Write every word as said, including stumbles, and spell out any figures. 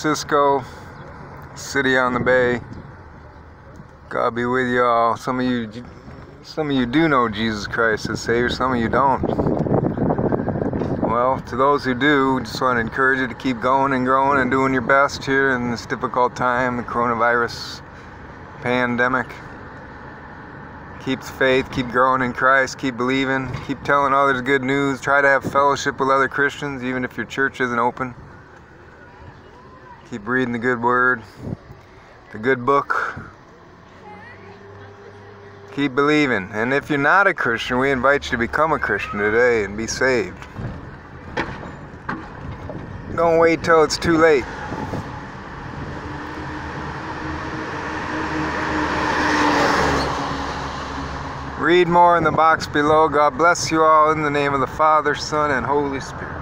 Francisco, city on the bay. God be with y'all. Some of you, some of you do know Jesus Christ as Savior. Some of you don't. Well, to those who do, just want to encourage you to keep going and growing and doing your best here in this difficult time, the coronavirus pandemic. Keep the faith, keep growing in Christ, keep believing, keep telling others good news. Try to have fellowship with other Christians, even if your church isn't open. Keep reading the good word, the good book. Keep believing. And if you're not a Christian, we invite you to become a Christian today and be saved. Don't wait till it's too late. Read more in the box below. God bless you all in the name of the Father, Son, and Holy Spirit.